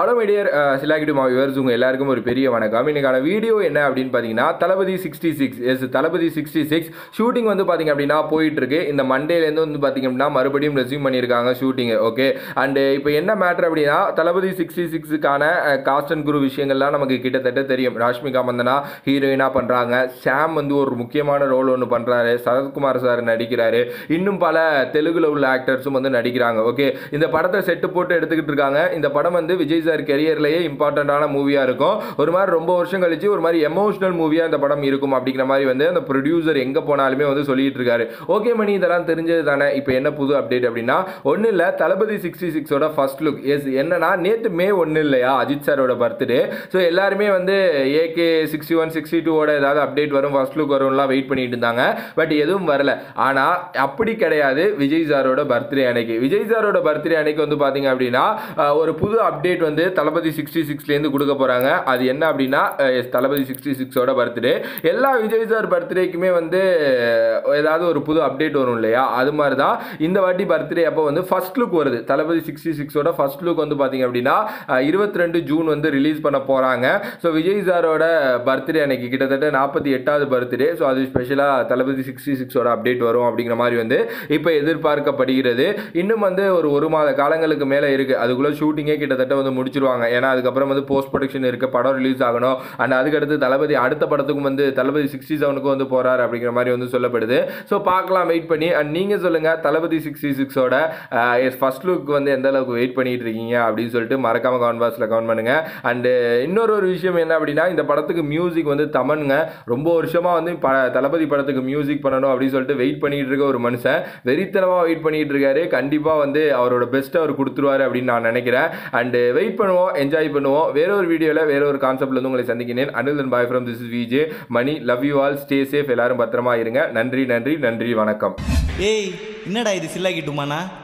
Hello my dear viewers, ellarkum oru periya vanakkam. Innikaana video enna appdin pathina Thalapathy 66 yes Thalapathy 66 shooting vandu pathinga appadina poiittu irukku indha Monday la endu vandu pathinga appadina marubadiyum resume pannirukanga shooting okay and ipo enna matter appadina Thalapathy 66 kaana cast and crew vishayangala namakku kittathetta theriyum Rashmika mandana heroine ah pandranga Sam vandu oru mukkiyamaana role onu pandrare Sarath Kumar sir nadikiraru innum pala telugu la ulla actors um vandu nadikiranga okay indha padatha set potu eduthukitte irukanga indha padam vandu Vijay career laye important ஆன மூவியா இருக்கும் ஒரு மாதிரி ரொம்ப வருஷம் கழிச்சு ஒரு மாதிரி எமோஷனல் மூவியா இந்த படம் இருக்கும் அப்படிங்கிற மாதிரி வந்து அந்த ப்ரொடியூசர் எங்க போனாலுமே வந்து சொல்லிட்டு இருக்காரு ஓகே மணி இதெல்லாம் தெரிஞ்சது தானே இப்போ என்ன புது அப்டேட் அப்படினா ஒண்ணு இல்ல தளபதி 66 ஓட ஃபர்ஸ்ட் லுக் எஸ் என்னன்னா நேத்து மே 1 இல்லையா அஜித் சாரோட बर्थडे சோ எல்லாரும் வந்து AK 61 62 ஓட ஏதாவது அப்டேட் வரும் ஃபர்ஸ்ட் லுக் வரும்ல வெயிட் பண்ணிட்டு இருந்தாங்க பட் எதுவும் வரல ஆனா அப்படி கிடையாது விஜய் சாரோட बर्थडे அன்னைக்கு விஜய் சாரோட बर्थडे அன்னைக்கு வந்து பாத்தீங்க அப்படினா ஒரு புது அப்டேட் வந்து Thalapathy 66 ல இருந்து கொடுக்க போறாங்க அது என்ன அப்படினா Thalapathy 66 ஓட बर्थडे எல்லா விஜய் சார் बर्थडेக்குமே வந்து ஏதாவது ஒரு புது அப்டேட் வரும் இல்லையா அது மாதிரி தான் இந்த வாட்டி बर्थडे அப்ப வந்து ஃபர்ஸ்ட் லுக் வருது Thalapathy 66 ஓட ஃபர்ஸ்ட் லுக் வந்து பாத்தீங்க அப்படினா 22 ஜூன் வந்து ரிலீஸ் பண்ண போறாங்க சோ விஜய் சாரோட बर्थडे அன்னைக்கு கிட்டத்தட்ட 48வது बर्थडे சோ அது ஸ்பெஷலா Thalapathy 66 ஓட அப்டேட் வரும் அப்படிங்கிற மாதிரி வந்து இப்போ எதிர்பார்க்கப்படுகிறது இன்னும் வந்து ஒரு மாத காலங்களுக்கு மேல இருக்கு அதுக்குள்ள ஷூட்டிங்கே கிட்டத்தட்ட வந்து ஏனா அதுக்கு அப்புறம் வந்து போஸ்ட் ப்ரொடக்ஷன் இருக்கு படம் ரிலீஸ் ஆகணும் and அதுக்கு அடுத்து தளபதி அடுத்த படத்துக்கு வந்து தளபதி 67 க்கு வந்து போறாரு அப்படிங்கிற மாதிரி வந்து சொல்லப்படுது சோ பார்க்கலாம் வெயிட் பண்ணி and நீங்க சொல்லுங்க தளபதி 66 ஓட ஃபர்ஸ்ட் லுக் வந்து எந்த அளவுக்கு வெயிட் பண்ணிட்டு இருக்கீங்க அப்படினு சொல்லிட்டு மறக்காம கமெண்ட் பாக்ஸ்ல கமெண்ட் பண்ணுங்க and இன்னொரு ஒரு விஷயம் என்ன அப்படினா இந்த படத்துக்கு மியூзик வந்து தமன்ங்க ரொம்ப வருஷமா வந்து தளபதி படத்துக்கு மியூзик பண்ணனும் அப்படி சொல்லிட்டு வெயிட் பண்ணிட்டு இருக்க ஒரு மனுஷன் வெறித்தனமா வெயிட் பண்ணிட்டு இருக்காரு கண்டிப்பா வந்து அவரோட பெஸ்ட் அவர் கொடுத்துருவாரு அப்படி நான் நினைக்கிறேன் and வெயிட் Enjoy பண்ணுவோம் வேற ஒரு வீடியோல வேற ஒரு கான்செப்ட்ல வந்து உங்களை சந்திக்கிறேன் until then bye from this is Vijay money love you all stay safe எல்லாரும் பத்திரமா இருங்க நன்றி வணக்கம் ஏய் என்னடா இது சில்லாகிட்டுமானா